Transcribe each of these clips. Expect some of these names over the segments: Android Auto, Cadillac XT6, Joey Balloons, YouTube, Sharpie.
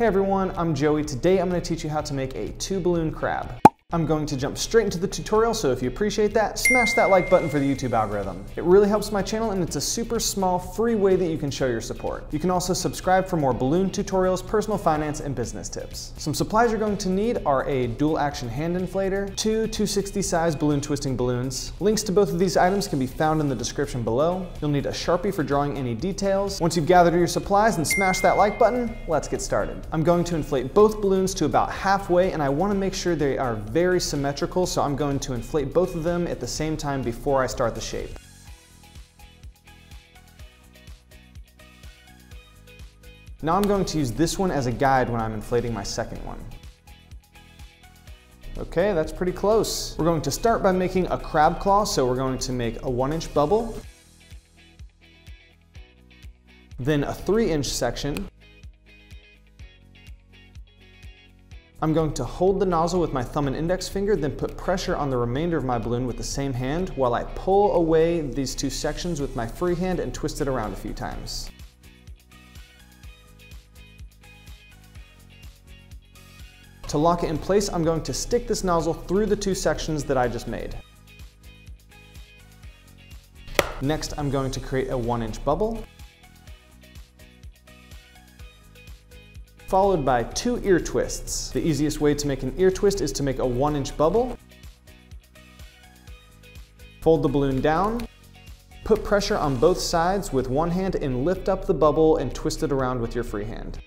Hey everyone, I'm Joey. Today I'm going to teach you how to make a 2-balloon crab. I'm going to jump straight into the tutorial, so if you appreciate that, smash that like button for the YouTube algorithm. It really helps my channel and it's a super small, free way that you can show your support. You can also subscribe for more balloon tutorials, personal finance, and business tips. Some supplies you're going to need are a dual action hand inflator, two 260 size balloon twisting balloons. Links to both of these items can be found in the description below. You'll need a Sharpie for drawing any details. Once you've gathered your supplies and smashed that like button, let's get started. I'm going to inflate both balloons to about halfway, and I want to make sure they are very symmetrical, so I'm going to inflate both of them at the same time before I start the shape. Now I'm going to use this one as a guide when I'm inflating my second one. Okay, that's pretty close. We're going to start by making a crab claw, so we're going to make a 1-inch bubble, then a 3-inch section. I'm going to hold the nozzle with my thumb and index finger, then put pressure on the remainder of my balloon with the same hand while I pull away these two sections with my free hand and twist it around a few times. To lock it in place, I'm going to stick this nozzle through the two sections that I just made. Next, I'm going to create a 1-inch bubble, followed by two ear twists. The easiest way to make an ear twist is to make a 1-inch bubble, fold the balloon down, put pressure on both sides with one hand and lift up the bubble and twist it around with your free hand.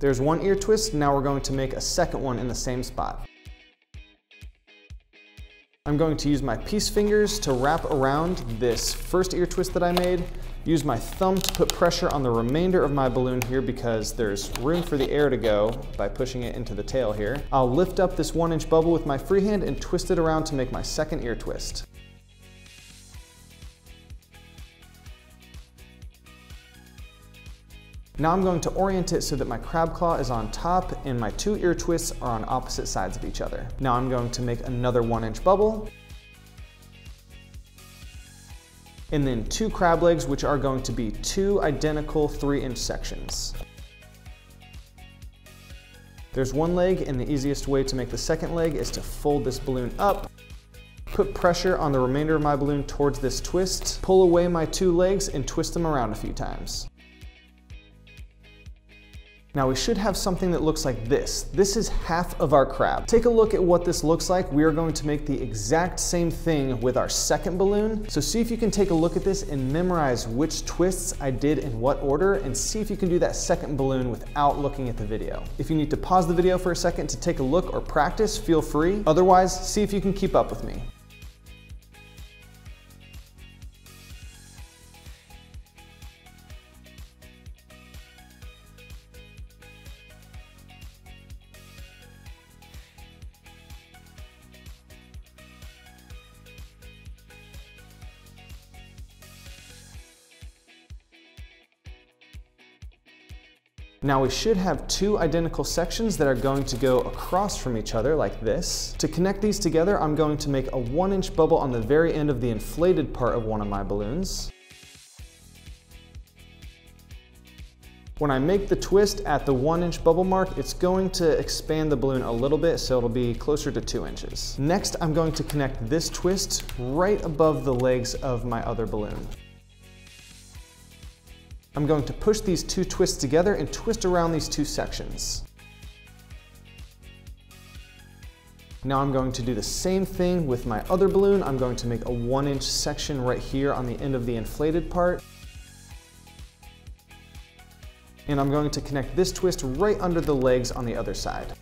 There's one ear twist, now we're going to make a second one in the same spot. I'm going to use my piece fingers to wrap around this first ear twist that I made. Use my thumb to put pressure on the remainder of my balloon here because there's room for the air to go by pushing it into the tail here. I'll lift up this 1-inch bubble with my free hand and twist it around to make my second ear twist. Now I'm going to orient it so that my crab claw is on top and my two ear twists are on opposite sides of each other. Now I'm going to make another 1-inch bubble, and then two crab legs, which are going to be two identical 3-inch sections. There's one leg, and the easiest way to make the second leg is to fold this balloon up, put pressure on the remainder of my balloon towards this twist, pull away my two legs, and twist them around a few times. Now we should have something that looks like this. This is half of our crab. Take a look at what this looks like. We are going to make the exact same thing with our second balloon. So see if you can take a look at this and memorize which twists I did in what order, and see if you can do that second balloon without looking at the video. If you need to pause the video for a second to take a look or practice, feel free. Otherwise, see if you can keep up with me. Now we should have two identical sections that are going to go across from each other like this. To connect these together, I'm going to make a 1-inch bubble on the very end of the inflated part of one of my balloons. When I make the twist at the 1-inch bubble mark, it's going to expand the balloon a little bit, so it'll be closer to 2 inches. Next, I'm going to connect this twist right above the legs of my other balloon. I'm going to push these two twists together and twist around these two sections. Now I'm going to do the same thing with my other balloon. I'm going to make a 1-inch section right here on the end of the inflated part. And I'm going to connect this twist right under the legs on the other side.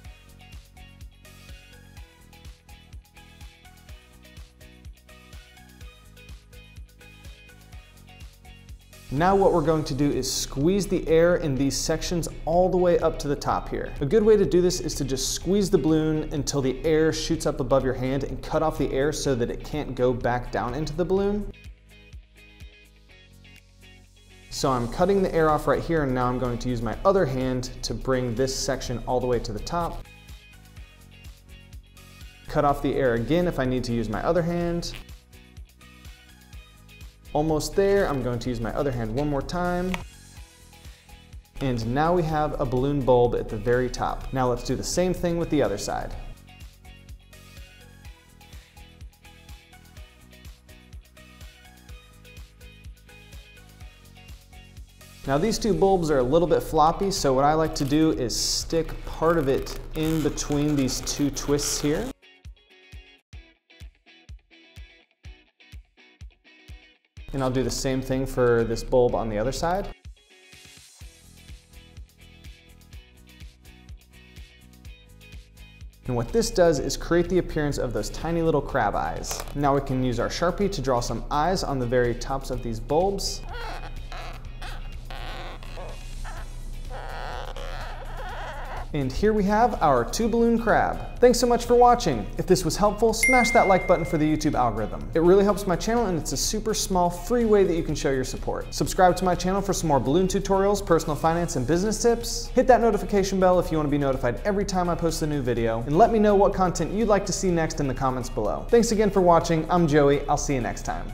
Now what we're going to do is squeeze the air in these sections all the way up to the top here. A good way to do this is to just squeeze the balloon until the air shoots up above your hand and cut off the air so that it can't go back down into the balloon. So I'm cutting the air off right here, and now I'm going to use my other hand to bring this section all the way to the top. Cut off the air again if I need to use my other hand. Almost there, I'm going to use my other hand one more time. And now we have a balloon bulb at the very top. Now let's do the same thing with the other side. Now these two bulbs are a little bit floppy, so what I like to do is stick part of it in between these two twists here. And I'll do the same thing for this bulb on the other side. And what this does is create the appearance of those tiny little crab eyes. Now we can use our Sharpie to draw some eyes on the very tops of these bulbs. And here we have our two balloon crab. Thanks so much for watching. If this was helpful, smash that like button for the YouTube algorithm. It really helps my channel, and it's a super small free way that you can show your support. Subscribe to my channel for some more balloon tutorials, personal finance, and business tips. Hit that notification bell if you want to be notified every time I post a new video. And let me know what content you'd like to see next in the comments below. Thanks again for watching. I'm Joey. I'll see you next time.